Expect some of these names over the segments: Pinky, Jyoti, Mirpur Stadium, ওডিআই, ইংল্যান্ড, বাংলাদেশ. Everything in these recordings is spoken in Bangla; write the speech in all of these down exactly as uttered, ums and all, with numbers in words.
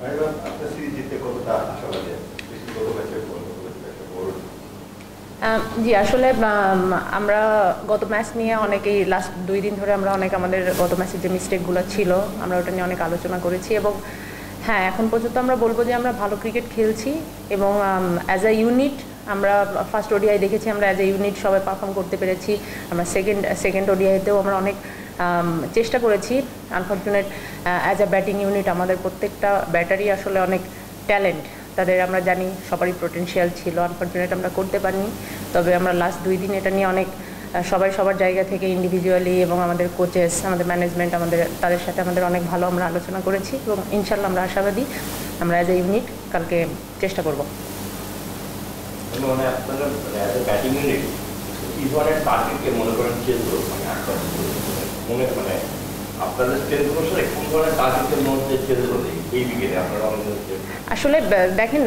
জি আসলে আমরা গত ম্যাচ নিয়ে অনেকেই লাস্ট দুই দিন ধরে আমরা অনেক আমাদের গত ম্যাচের যে মিস্টেকগুলো ছিল আমরা ওটা নিয়ে অনেক আলোচনা করেছি এবং হ্যাঁ এখন পর্যন্ত আমরা বলবো যে আমরা ভালো ক্রিকেট খেলছি এবং অ্যাজ আ ইউনিট আমরা ফার্স্ট ওডিআই দেখেছি আমরা অ্যাজ এ ইউনিট সবাই পারফর্ম করতে পেরেছি আমরা সেকেন্ড সেকেন্ড ওডিআইতেও আমরা অনেক চেষ্টা করেছি unfortunate as a batting unit আমাদের প্রত্যেকটা ব্যাটারি আসলে অনেক ট্যালেন্ট তাদের আমরা জানি সবারই পটেনশিয়াল ছিল আনফর্চুনেট আমরা করতে পারিনি তবে আমরা লাস্ট দুই দিন এটা নিয়ে অনেক সবাই সবার জায়গা থেকে ইন্ডিভিজুয়ালি এবং আমাদের কোচেস আমাদের ম্যানেজমেন্ট আমাদের তাদের সাথে আমাদের অনেক ভালো আমরা আলোচনা করেছি এবং ইনশাল্লাহ আমরা আশাবাদী আমরা অ্যাজ এ ইউনিট কালকে চেষ্টা করব আসলে দেখেন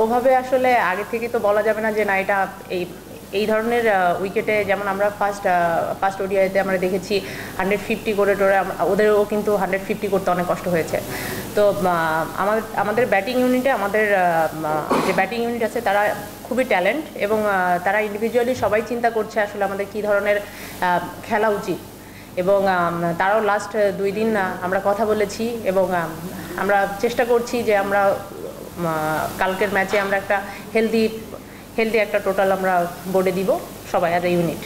ওভাবে আসলে আগে থেকে তো বলা যাবে না যে না এটা এই এই ধরনের উইকেটে যেমন আমরা ফার্স্ট ফার্স্ট ওডিআইতে আমরা দেখেছি হান্ড্রেড ফিফটি করে টোরে ওদেরও কিন্তু হান্ড্রেড ফিফটি করতে অনেক কষ্ট হয়েছে তো আমাদের আমাদের ব্যাটিং ইউনিটে আমাদের যে ব্যাটিং ইউনিট আছে তারা খুবই ট্যালেন্ট এবং তারা ইন্ডিভিজুয়ালি সবাই চিন্তা করছে আসলে আমাদের কী ধরনের খেলা উচিত এবং তারাও লাস্ট দুই দিন আমরা কথা বলেছি এবং আমরা চেষ্টা করছি যে আমরা কালকের ম্যাচে আমরা একটা হেলদি হেলদি একটা টোটাল আমরা বোর্ডে দিব সবাই অ্যাজ এ ইউনিট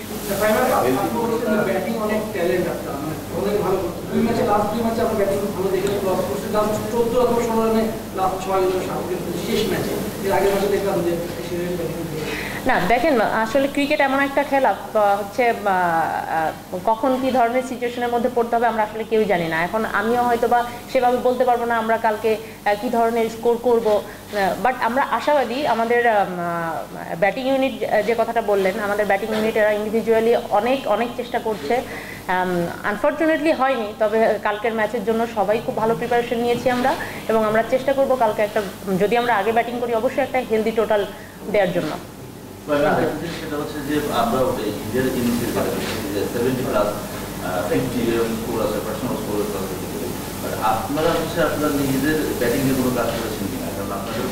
না দেখেন আসলে ক্রিকেট এমন একটা খেলা হচ্ছে কখন কি ধরনের সিচুয়েশনের মধ্যে পড়তে হবে আমরা আসলে কেউ জানি না এখন আমিও হয়তো বা সেভাবে বলতে পারবো না আমরা কালকে কি ধরনের স্কোর করব বাট আমরা আশাবাদী আমাদের ব্যাটিং ইউনিট যে কথাটা বললেন আমাদের ব্যাটিং ইউনিট এরা ইন্ডিভিজুয়ালি অনেক অনেক চেষ্টা করছে আনফর্চুনেটলি হয়নি তবে কালকের ম্যাচের জন্য সবাই খুব ভালো প্রিপারেশন নিয়েছি আমরা এবং আমরা চেষ্টা করব কালকে একটা যদি আমরা আগে ব্যাটিং করি অবশ্যই একটা হেলদি টোটাল দেওয়ার জন্য সেটা হচ্ছে যে আমরা আপনারা হচ্ছে আপনার নিজেদের ব্যাটিং এর কোনো কাজ করেছেন কিনা কারণ আপনাদের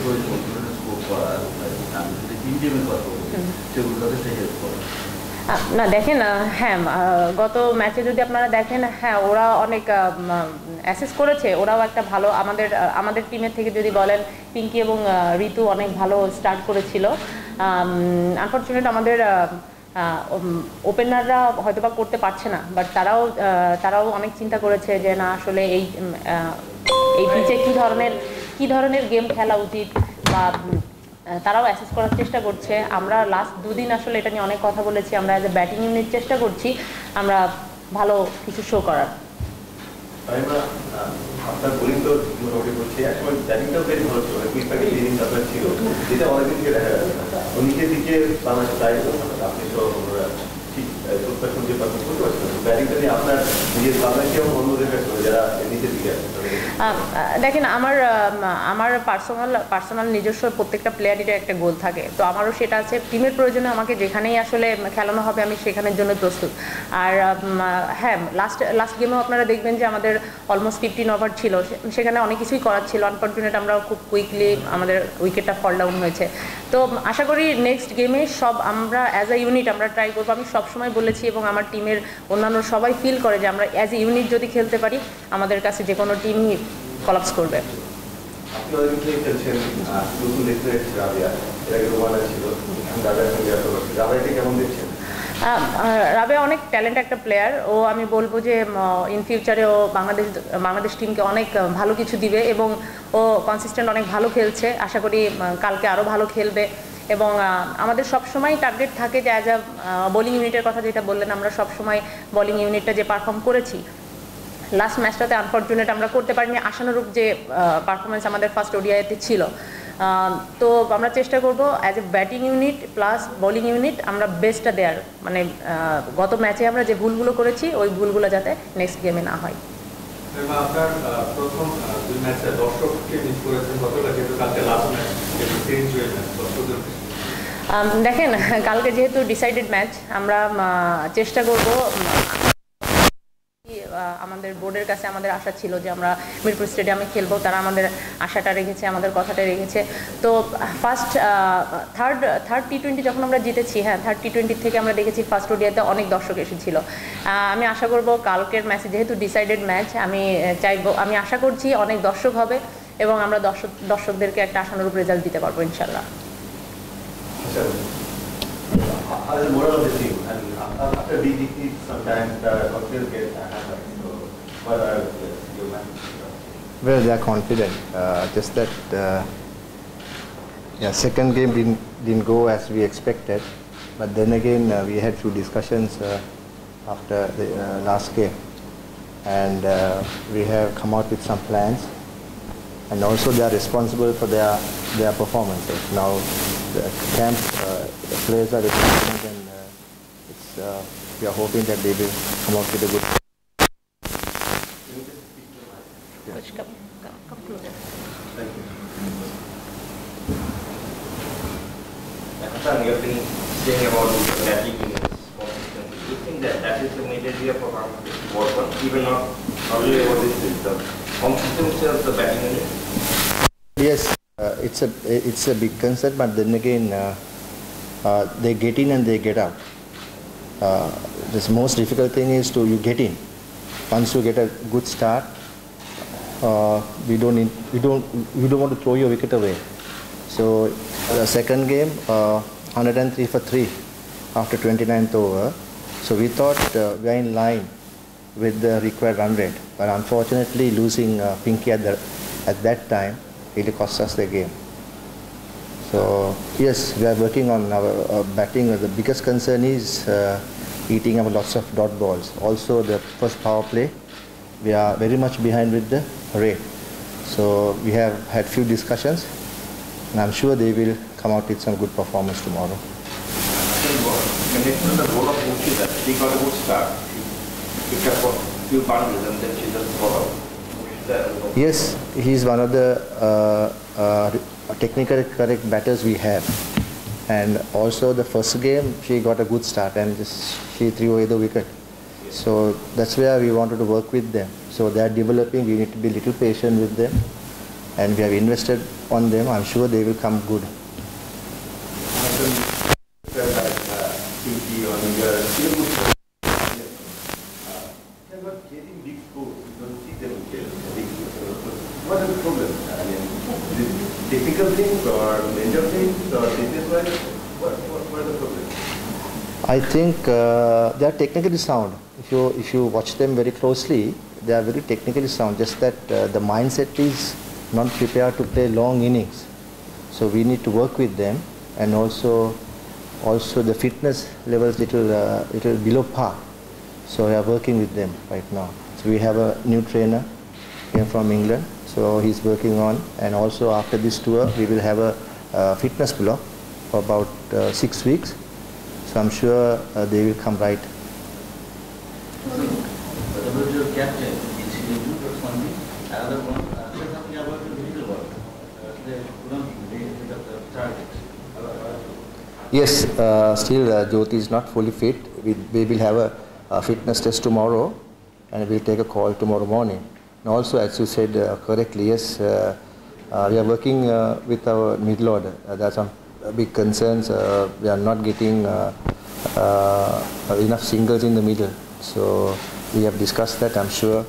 স্কোর করা তিনটে সেগুলো যথেষ্ট হেল্প করে না দেখেন হ্যাঁ গত ম্যাচে যদি আপনারা দেখেন হ্যাঁ ওরা অনেক অ্যাসেস করেছে ওরাও একটা ভালো আমাদের আমাদের টিমের থেকে যদি বলেন পিঙ্কি এবং ঋতু অনেক ভালো স্টার্ট করেছিল আনফর্চুনেট আমাদের ওপেনাররা হয়তোবা করতে পারছে না বাট তারাও তারাও অনেক চিন্তা করেছে যে না আসলে এই এই পিচে কী ধরনের কী ধরনের গেম খেলা উচিত বা তারাও অ্যাসেস করার চেষ্টা করছে আমরা লাস্ট দুদিন আসলে এটা নিয়ে অনেক কথা বলেছি আমরা অ্যাজ এ ব্যাটিং ইউনিট চেষ্টা করছি আমরা ভালো কিছু শো করার দেখেন আমার আমার পার্সোনাল পার্সোনাল নিজস্ব প্রত্যেকটা প্লেয়ারের একটা গোল থাকে তো আমারও সেটা আছে টিমের প্রয়োজনে আমাকে যেখানেই আসলে খেলানো হবে আমি সেখানের জন্য প্রস্তুত আর হ্যাঁ লাস্ট লাস্ট গেমেও আপনারা দেখবেন যে আমাদের অলমোস্ট ফিফটিন ওভার ছিল সেখানে অনেক কিছুই করার ছিল আনফর্চুনেট আমরা খুব কুইকলি আমাদের উইকেটটা ফল ডাউন হয়েছে তো আশা করি নেক্সট গেমে সব আমরা অ্যাজ আ ইউনিট আমরা ট্রাই করবো আমি সবসময় বলেছি এবং আমার টিমের অন্যান্য সবাই ফিল করে যে আমরা অ্যাজ এ ইউনিট যদি খেলতে পারি আমাদের কাছে যে কোনো টিমই কলাপস করবে রাবিয়া অনেক ট্যালেন্ট একটা প্লেয়ার ও আমি বলবো যে ইন ফিউচারে ও বাংলাদেশ বাংলাদেশ টিমকে অনেক ভালো কিছু দিবে এবং ও কনসিস্টেন্ট অনেক ভালো খেলছে আশা করি কালকে আরও ভালো খেলবে এবং আমাদের সবসময় টার্গেট থাকে যে অ্যাজ আ বোলিং ইউনিটের কথা যেটা বললেন আমরা সবসময় বোলিং ইউনিটটা যে পারফর্ম করেছি লাস্ট ম্যাচটাতে আনফর্চুনেট আমরা করতে পারিনি আশানুরূপ যে পারফরমেন্স আমাদের ফার্স্ট ওডিআইতে ছিল তো আমরা চেষ্টা করব as a batting unit plus bowling unit আমরা বেস্টটা দেওয়ার মানে গত ম্যাচে আমরা যে ভুলগুলো করেছি ওই ভুলগুলো যাতে নেক্সট গেমে না হয় আপনার প্রথম দুই ম্যাচে দর্শককে মিস করেছেন কতটা কিন্তু কালকে লাস্ট ম্যাচ চেঞ্জ হয়ে গেছে দর্শকদের দেখেন কালকে যেহেতু ডিসাইডেড ম্যাচ আমরা চেষ্টা করব আমাদের বোর্ডের কাছে আমাদের আশা ছিল যে আমরা মিরপুর স্টেডিয়ামে খেলবো, তারা আমাদের আশাটা রেখেছে, আমাদের কথাটা রেখেছে। তো first third third T twenty যখন আমরা জিতেছি, হ্যাঁ থার্ড টি টোয়েন্টি থেকে আমরা দেখেছি ফার্স্ট ওডিআইতে অনেক দর্শক এসেছিল। আমি আশা করব কালকের ম্যাচে যেহেতু ডিসাইডেড ম্যাচ, আমি চাইবো, আমি আশা করছি অনেক দর্শক হবে এবং আমরা দর্শক দর্শকদেরকে একটা আশানুরূপ রেজাল্ট দিতে পারবো ইনশাল্লাহ। How is the moral of the team? And after we defeat, sometimes the confidence gets hampered. So, what are your messages? Well, they are confident. Uh, just that, uh, yeah, second game didn't didn't go as we expected. But then again, uh, we had few discussions uh, after the uh, last game, and uh, we have come out with some plans. And also, they are responsible for their their performances now. The camp uh, the players are different, and uh, it's, uh, we are hoping that they will come out with a good. Yeah. Come, come, come closer. Thank you. Hassan, you have been saying about lagging in this competition. Do you think that that is the major area for our work on, even not only about this system, competition itself, the batting unit? Yes. Uh, it's a it's a big concern, but then again, uh, uh, they get in and they get out. Uh, the most difficult thing is to you get in. Once you get a good start, uh, we don't in, we don't you don't want to throw your wicket away. So the second game, uh, one hundred three for three after twenty-ninth over. So we thought uh, we are in line with the required run rate, but unfortunately losing uh, Pinky at the at that time. It cost us the game. So yes, we are working on our uh, batting. The biggest concern is uh, eating up lots of dot balls. Also, the first power play, we are very much behind with the rate. So we have had few discussions, and I'm sure they will come out with some good performance tomorrow. When it was the role of Jyoti that she got a good start, she picked up a few boundaries and then she just followed. Yes, he is one of the uh, uh, technically correct batters we have, and also the first game she got a good start and just she threw away the wicket. So that's where we wanted to work with them. So they are developing. We need to be a little patient with them, and we have invested on them. I'm sure they will come good. What are the problems? I mean, technical things or major things or business-wise? What, what, what are the problems? I think uh, they are technically sound. If you if you watch them very closely, they are very technically sound. Just that uh, the mindset is not prepared to play long innings. So we need to work with them, and also also the fitness levels little uh, little below par. So we are working with them right now. So we have a new trainer came from England. So he's working on, and also after this tour, we will have a uh, fitness block for about uh, six weeks. So I'm sure uh, they will come right. What about your captain? Is he good or something? Another one, say something about the middle work. They couldn't hit the targets. Yes, uh, still uh, Jyoti is not fully fit. We, we will have a, a fitness test tomorrow, and we'll take a call tomorrow morning. Also, as you said uh, correctly, yes, uh, uh, we are working uh, with our middle order. Uh, there are some big concerns. Uh, we are not getting uh, uh, enough singles in the middle. So we have discussed that. I'm sure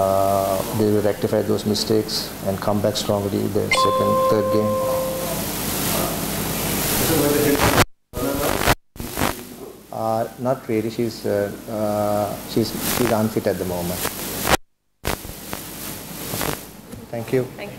uh, they will rectify those mistakes and come back strongly in the second, third game. Uh, not really. She's, uh, uh, she's, she's unfit at the moment. Thank you. Thank you.